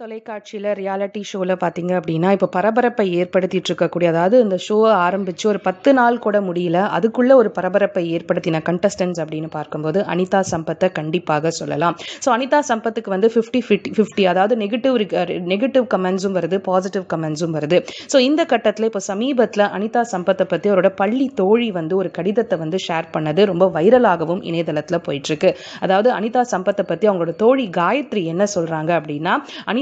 தொலைக்காட்சியில் ரியாலிட்டி ஷோவில் பார்த்தீங்க அப்படின்னா இப்போ பரபரப்பை ஏற்படுத்திட்டு இருக்கக்கூடிய, அதாவது இந்த ஷோவை ஆரம்பித்து ஒரு 10 நாள் கூட முடியல, அதுக்குள்ளே ஒரு பரபரப்பை ஏற்படுத்தின கண்டஸ்டன்ஸ் அப்படின்னு பார்க்கும்போது அனிதா சம்பத்தை கண்டிப்பாக சொல்லலாம். ஸோ அனிதா சம்பத்துக்கு 50-50, அதாவது நெகட்டிவ் கமெண்ட்ஸும் வருது, பாசிட்டிவ் கமெண்ட்ஸும் வருது. ஸோ இந்த கட்டத்தில் இப்போ சமீபத்தில் அனிதா சம்பத்தை பற்றி அவரோட பள்ளி தோழி ஒரு கடிதத்தை ஷேர் பண்ணது ரொம்ப வைரலாகவும் இணையதளத்தில் போயிட்டுருக்கு. அதாவது அனிதா சம்பத்தை பற்றி அவங்களோட தோழி காயத்ரி என்ன சொல்கிறாங்க அப்படின்னா, அனிதா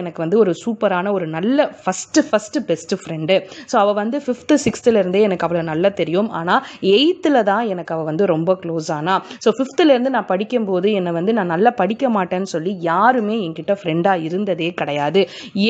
எனக்கு ஒரு சூப்பரான ஒரு நல்ல ஃபஸ்ட்டு பெஸ்ட்டு ஃப்ரெண்டு. ஸோ அவள் 5th 6thலேருந்தே எனக்கு அவளை நல்லா தெரியும். ஆனால் 8th தான் எனக்கு அவள் ரொம்ப க்ளோஸ் ஆனா. ஸோ 5thலேருந்து நான் படிக்கும்போது என்னை நான் நல்லா படிக்க மாட்டேன்னு சொல்லி யாருமே என்கிட்ட ஃப்ரெண்டாக இருந்ததே கிடையாது.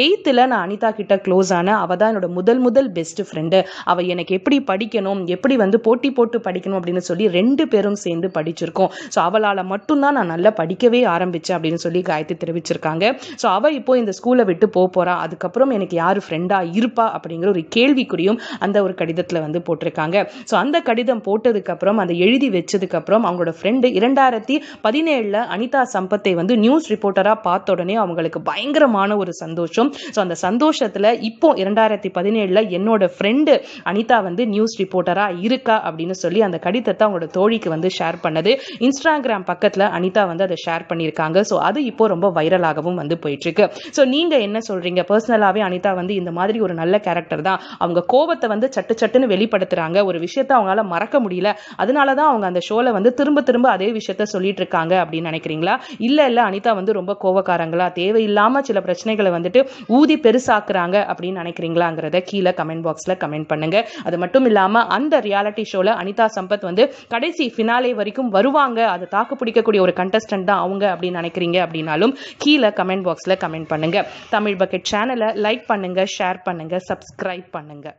8th நான் அனிதா கிட்ட க்ளோஸ் ஆன, அவள் தான் என்னோட முதல் பெஸ்ட்டு ஃப்ரெண்டு. அவள் எனக்கு எப்படி படிக்கணும், எப்படி போட்டி போட்டு படிக்கணும் அப்படின்னு சொல்லி 2 பேரும் சேர்ந்து படிச்சிருக்கோம். ஸோ அவளால் மட்டும்தான் நான் நல்லா படிக்கவே ஆரம்பித்தேன் அப்படின்னு சொல்லி காயத்ரி தெரிவிச்சிருக்காங்க. ஸோ அவள் இப்போ இந்த ஸ்கூலை விட்டு போகிறா, அதுக்கப்புறம் எனக்கு யார் ஃப்ரெண்டாக இருப்பா அப்படிங்கிற ஒரு கேள்விக்குறியும் அந்த ஒரு கடிதத்தில் போட்டிருக்காங்க. ஸோ அந்த கடிதம் போட்டதுக்கப்புறம், அந்த எழுதி வச்சதுக்கப்புறம் அவங்களோட ஃப்ரெண்டு 2017 அனிதா சம்பத்தை நியூஸ் ரிப்போர்ட்டராக பார்த்த உடனே அவங்களுக்கு பயங்கரமான ஒரு சந்தோஷம். ஸோ அந்த சந்தோஷத்தில் இப்போ 2017 என்னோட ஃப்ரெண்டு அனிதா நியூஸ் ரிப்போர்ட்டராக இருக்கா அப்படின்னு சொல்லி அந்த கடிதத்தை அவங்களோட தோழிக்கு ஷேர் பண்ணது. இன்ஸ்டாகிராம் பக்கத்தில் அனிதா அதை ஷேர் பண்ணியிருக்காங்க. ஸோ அது இப்போ ரொம்ப வைரலாகவும் போயிட்டு இருக்கு. சோ நீங்க என்ன சொல்றீங்க? பர்சனலாவே அனிதா இந்த மாதிரி ஒரு நல்ல கேரக்டர் தான். அவங்க கோபத்தை சட்டு சட்டுன்னு வெளிப்படுத்துறாங்க, ஒரு விஷயத்தை அவங்களால மறக்க முடியல, அதனாலதான் அவங்க அந்த ஷோல திரும்ப திரும்ப அதே விஷயத்த சொல்லிட்டு இருக்காங்க அப்படின்னு நினைக்கிறீங்களா? இல்ல அனிதா ரொம்ப கோபக்காரங்களா, தேவையில்லாம சில பிரச்சனைகளை ஊதி பெருசாக்குறாங்க அப்படின்னு நினைக்கிறீங்களாங்கிறத கீழே கமெண்ட் பாக்ஸ்ல கமெண்ட் பண்ணுங்க. அது மட்டும் இல்லாம அந்த ரியாலிட்டி ஷோல அனிதா சம்பத் கடைசி ஃபினாலே வரைக்கும் வருவாங்க, அது தாக்கு பிடிக்கக்கூடிய ஒரு கண்டஸ்டன்ட் தான் அவங்க அப்படின்னு நினைக்கிறீங்க அப்படின்னாலும் கீழே கமெண்ட் பாக்ஸ்ல கமெண்ட் பண்ணுங்க. தமிழ் பக்கெட் சேனலை லைக் பண்ணுங்க, ஷேர் பண்ணுங்க, சப்ஸ்கிரைப் பண்ணுங்க.